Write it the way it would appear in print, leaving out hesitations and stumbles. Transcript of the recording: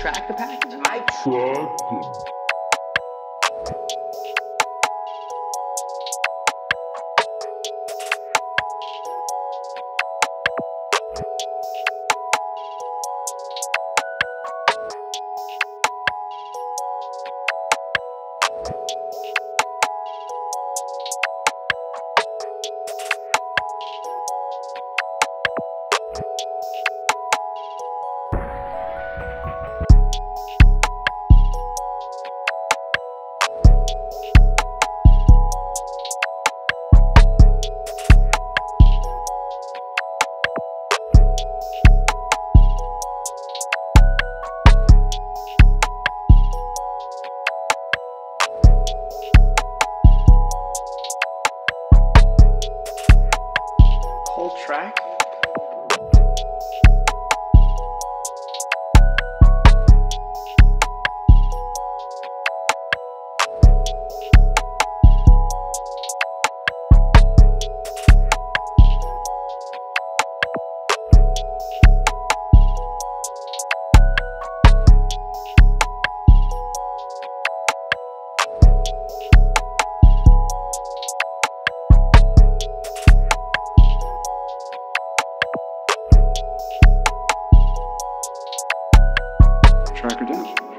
track the pack. I tracked it. Whole track. Track her down.